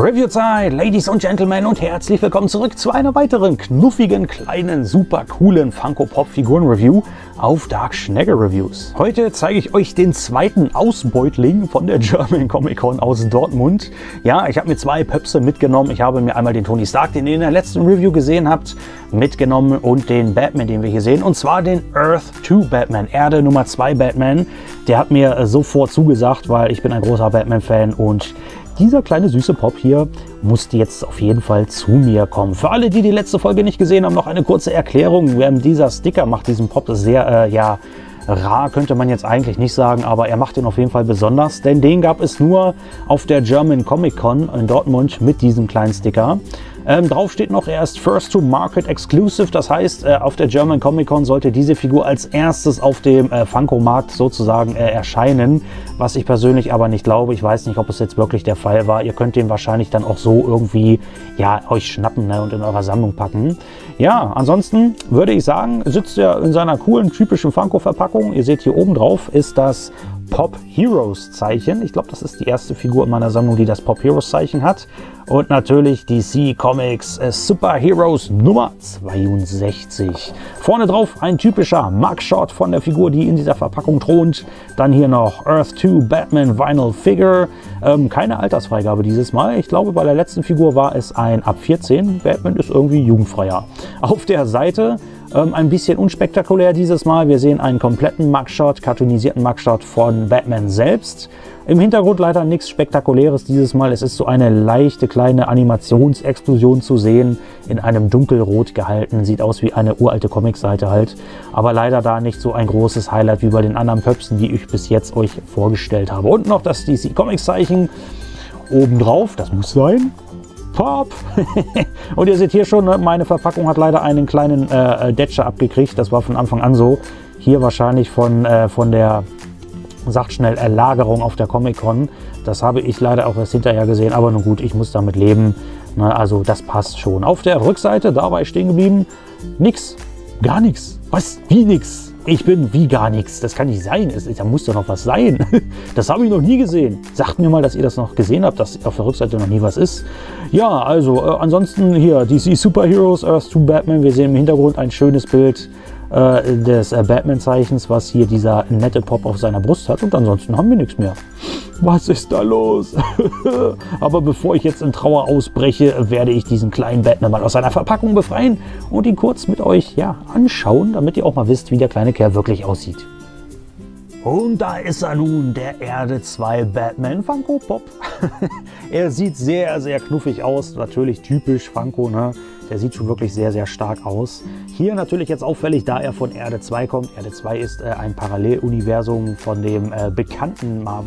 Review-Zeit, Ladies und Gentlemen, und herzlich willkommen zurück zu einer weiteren knuffigen, kleinen, super coolen Funko-Pop-Figuren-Review auf Dark Schnegge Reviews. Heute zeige ich euch den zweiten Ausbeutling von der German Comic-Con aus Dortmund. Ja, ich habe mir zwei Pöpse mitgenommen. Ich habe mir einmal den Tony Stark, den ihr in der letzten Review gesehen habt, mitgenommen und den Batman, den wir hier sehen. Und zwar den Earth 2 Batman, Erde Nummer 2 Batman. Der hat mir sofort zugesagt, weil ich bin ein großer Batman-Fan und dieser kleine süße Pop hier musste jetzt auf jeden Fall zu mir kommen. Für alle, die die letzte Folge nicht gesehen haben, noch eine kurze Erklärung. Dieser Sticker macht diesen Pop sehr, ja, rar könnte man jetzt eigentlich nicht sagen, aber er macht ihn auf jeden Fall besonders, denn den gab es nur auf der German Comic Con in Dortmund mit diesem kleinen Sticker. Drauf steht noch, er ist First to Market Exclusive, das heißt, auf der German Comic Con sollte diese Figur als erstes auf dem Funko-Markt sozusagen erscheinen, was ich persönlich aber nicht glaube. Ich weiß nicht, ob es jetzt wirklich der Fall war. Ihr könnt den wahrscheinlich dann auch so irgendwie, ja, euch schnappen, ne, und in eurer Sammlung packen. Ja, ansonsten würde ich sagen, sitzt er in seiner coolen, typischen Funko-Verpackung. Ihr seht hier oben drauf ist das Pop Heroes Zeichen. Ich glaube, das ist die erste Figur in meiner Sammlung, die das Pop Heroes Zeichen hat. Und natürlich DC Comics Super Heroes Nummer 62. Vorne drauf ein typischer Mugshot von der Figur, die in dieser Verpackung thront. Dann hier noch Earth 2 Batman Vinyl Figure. Keine Altersfreigabe dieses Mal. Ich glaube, bei der letzten Figur war es ein ab 14. Batman ist irgendwie jugendfreier. Auf der Seite ein bisschen unspektakulär dieses Mal. Wir sehen einen kompletten Mugshot, cartoonisierten Mugshot von Batman selbst. Im Hintergrund leider nichts Spektakuläres dieses Mal. Es ist so eine leichte kleine Animationsexplosion zu sehen, in einem dunkelrot gehalten. Sieht aus wie eine uralte Comicseite halt. Aber leider da nicht so ein großes Highlight wie bei den anderen Pöpsen, die ich bis jetzt euch vorgestellt habe. Und noch das DC Comics Zeichen obendrauf. Das muss sein. Pop! Und ihr seht hier schon, meine Verpackung hat leider einen kleinen Detscher abgekriegt. Das war von Anfang an so. Hier wahrscheinlich von der, sagt schnell, Lagerung auf der Comic-Con. Das habe ich leider auch erst hinterher gesehen. Aber nun gut, ich muss damit leben. Na, also das passt schon. Auf der Rückseite, dabei stehen geblieben, nix. Gar nichts. Was? Wie nix? Ich bin wie gar nichts. Das kann nicht sein. Da muss doch noch was sein. Das habe ich noch nie gesehen. Sagt mir mal, dass ihr das noch gesehen habt, dass auf der Rückseite noch nie was ist. Ja, also ansonsten hier DC Super Heroes, Earth 2 Batman. Wir sehen im Hintergrund ein schönes Bild des Batman-Zeichens, was hier dieser nette Pop auf seiner Brust hat. Und ansonsten haben wir nichts mehr. Was ist da los? Aber bevor ich jetzt in Trauer ausbreche, werde ich diesen kleinen Batman mal aus seiner Verpackung befreien und ihn kurz mit euch, ja, anschauen, damit ihr auch mal wisst, wie der kleine Kerl wirklich aussieht. Und da ist er nun, der Erde 2 Batman Funko Pop. Er sieht sehr, sehr knuffig aus. Natürlich typisch Funko, ne? Der sieht schon wirklich sehr, sehr stark aus. Hier natürlich jetzt auffällig, da er von Erde 2 kommt. Erde 2 ist ein Paralleluniversum von dem bekannten von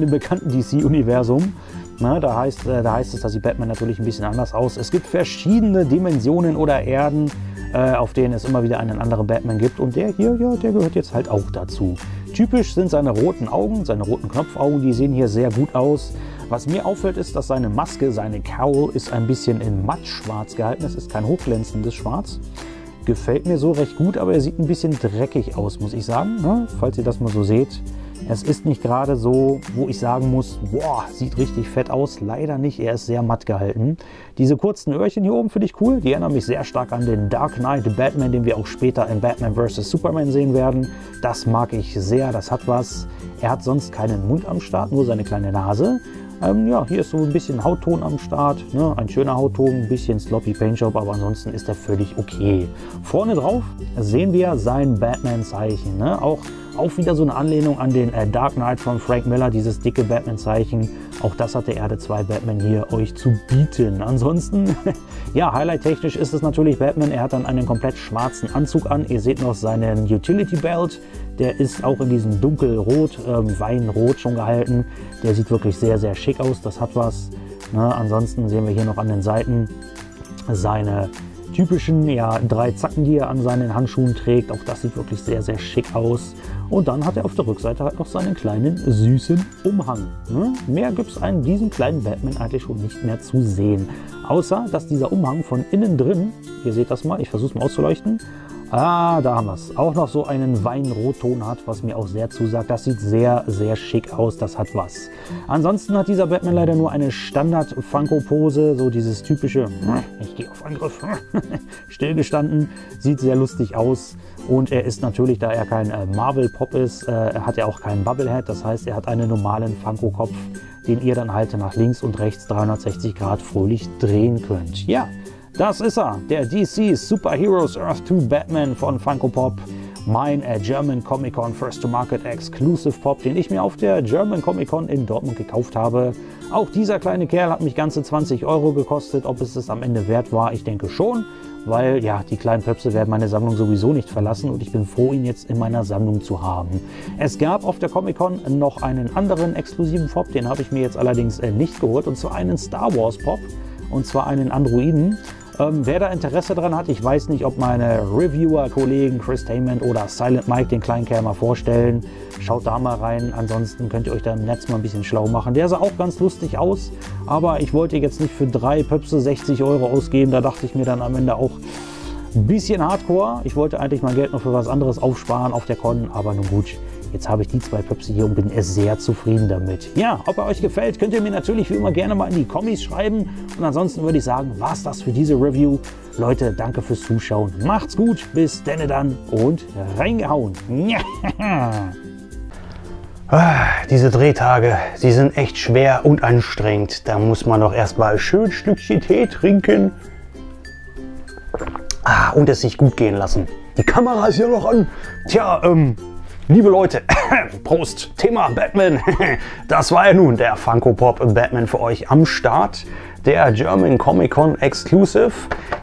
dem bekannten DC-Universum. Da heißt es, da sieht Batman natürlich ein bisschen anders aus. Es gibt verschiedene Dimensionen oder Erden, auf denen es immer wieder einen anderen Batman gibt. Und der hier, ja, der gehört jetzt halt auch dazu. Typisch sind seine roten Augen, seine roten Knopfaugen, die sehen hier sehr gut aus. Was mir auffällt, ist, dass seine Maske, seine Cowl, ist ein bisschen in mattschwarz gehalten. Es ist kein hochglänzendes Schwarz. Gefällt mir so recht gut, aber er sieht ein bisschen dreckig aus, muss ich sagen, ne? Falls ihr das mal so seht. Es ist nicht gerade so, wo ich sagen muss, boah, sieht richtig fett aus. Leider nicht, er ist sehr matt gehalten. Diese kurzen Öhrchen hier oben finde ich cool. Die erinnern mich sehr stark an den Dark Knight Batman, den wir auch später in Batman vs. Superman sehen werden. Das mag ich sehr, das hat was. Er hat sonst keinen Mund am Start, nur seine kleine Nase. Ja, hier ist so ein bisschen Hautton am Start, ne? Ein schöner Hautton, ein bisschen sloppy Paintjob, aber ansonsten ist er völlig okay. Vorne drauf sehen wir sein Batman-Zeichen, ne? Auch wieder so eine Anlehnung an den Dark Knight von Frank Miller, dieses dicke Batman-Zeichen. Auch das hat der Erde 2 Batman hier euch zu bieten. Ansonsten, ja, highlight-technisch ist es natürlich Batman. Er hat dann einen komplett schwarzen Anzug an. Ihr seht noch seinen Utility-Belt. Der ist auch in diesem dunkelrot, Weinrot schon gehalten. Der sieht wirklich sehr, sehr schick aus. Das hat was. Ne? Ansonsten sehen wir hier noch an den Seiten seine typischen, ja, 3 Zacken, die er an seinen Handschuhen trägt. Auch das sieht wirklich sehr, sehr schick aus. Und dann hat er auf der Rückseite halt noch seinen kleinen, süßen Umhang. Ne? Mehr gibt es an diesem kleinen Batman eigentlich schon nicht mehr zu sehen. Außer, dass dieser Umhang von innen drin, ihr seht das mal, ich versuche es mal auszuleuchten, Ah, da haben wir es. Auch noch so einen Weinrotton hat, was mir auch sehr zusagt. Das sieht sehr, sehr schick aus. Das hat was. Ansonsten hat dieser Batman leider nur eine Standard-Funko-Pose. So dieses typische, ich gehe auf Angriff, stillgestanden. Sieht sehr lustig aus. Und er ist natürlich, da er kein Marvel-Pop ist, hat er auch keinen Bubblehead. Das heißt, er hat einen normalen Funko-Kopf, den ihr dann halt nach links und rechts 360 Grad fröhlich drehen könnt. Ja. Das ist er, der DC Superheroes Earth 2 Batman von Funko Pop. Mein German Comic Con First to Market Exclusive Pop, den ich mir auf der German Comic Con in Dortmund gekauft habe. Auch dieser kleine Kerl hat mich ganze 20 Euro gekostet. Ob es das am Ende wert war, ich denke schon. Weil, ja, die kleinen Pöpse werden meine Sammlung sowieso nicht verlassen und ich bin froh, ihn jetzt in meiner Sammlung zu haben. Es gab auf der Comic-Con noch einen anderen exklusiven Pop, den habe ich mir jetzt allerdings nicht geholt. Und zwar einen Star Wars Pop, und zwar einen Androiden. Wer da Interesse dran hat, ich weiß nicht, ob meine Reviewer-Kollegen Chris Taymond oder Silent Mike den kleinen Kerl mal vorstellen. Schaut da mal rein, ansonsten könnt ihr euch da im Netz mal ein bisschen schlau machen. Der sah auch ganz lustig aus, aber ich wollte jetzt nicht für 3 Pöpse 60 Euro ausgeben. Da dachte ich mir dann am Ende auch ein bisschen Hardcore. Ich wollte eigentlich mein Geld noch für was anderes aufsparen auf der Con, aber nun gut. Jetzt habe ich die 2 Pöpse hier und bin sehr zufrieden damit. Ja, ob er euch gefällt, könnt ihr mir natürlich wie immer gerne mal in die Kommis schreiben. Und ansonsten würde ich sagen, war's das für diese Review. Leute, danke fürs Zuschauen. Macht's gut, bis denne dann und reingehauen. Diese Drehtage, sie sind echt schwer und anstrengend. Da muss man doch erstmal schön ein Stückchen Tee trinken. Ah, und es sich gut gehen lassen. Die Kamera ist ja noch an. Tja, liebe Leute, Prost, Thema Batman. Das war ja nun der Funko Pop Batman für euch am Start. Der German Comic Con Exclusive.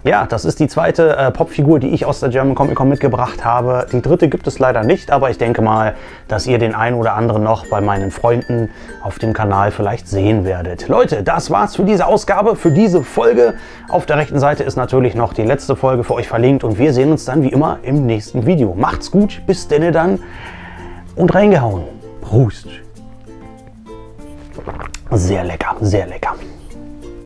Ja, das ist die zweite Popfigur, die ich aus der German Comic Con mitgebracht habe. Die dritte gibt es leider nicht, aber ich denke mal, dass ihr den einen oder anderen noch bei meinen Freunden auf dem Kanal vielleicht sehen werdet. Leute, das war's für diese Ausgabe, für diese Folge. Auf der rechten Seite ist natürlich noch die letzte Folge für euch verlinkt und wir sehen uns dann wie immer im nächsten Video. Macht's gut, bis denne dann und reingehauen. Prost. Sehr lecker, sehr lecker.